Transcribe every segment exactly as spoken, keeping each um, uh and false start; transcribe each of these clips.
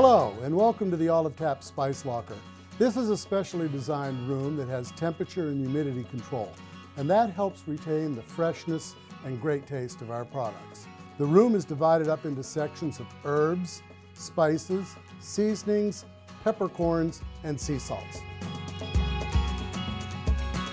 Hello and welcome to the Olive Tap Spice Locker. This is a specially designed room that has temperature and humidity control, and that helps retain the freshness and great taste of our products. The room is divided up into sections of herbs, spices, seasonings, peppercorns, and sea salts.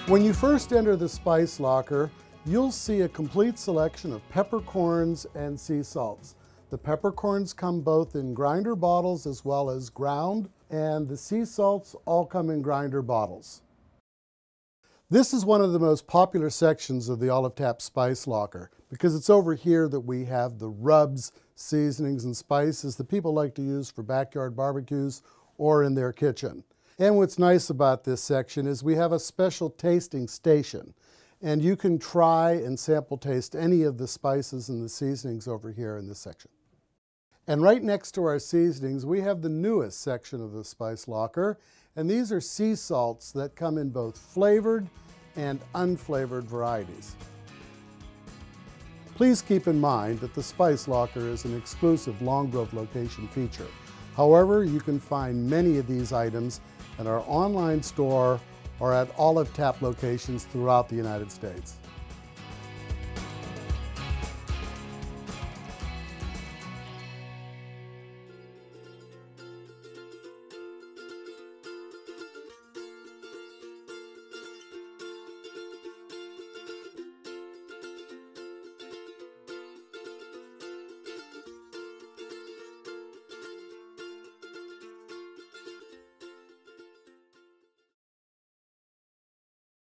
When you first enter the Spice Locker, you'll see a complete selection of peppercorns and sea salts. The peppercorns come both in grinder bottles as well as ground, and the sea salts all come in grinder bottles. This is one of the most popular sections of the Olive Tap Spice Locker because it's over here that we have the rubs, seasonings, and spices that people like to use for backyard barbecues or in their kitchen. And what's nice about this section is we have a special tasting station, and you can try and sample taste any of the spices and the seasonings over here in this section. And right next to our seasonings, we have the newest section of the Spice Locker, and these are sea salts that come in both flavored and unflavored varieties. Please keep in mind that the Spice Locker is an exclusive Long Grove location feature. However, you can find many of these items at our online store or at Olive Tap locations throughout the United States.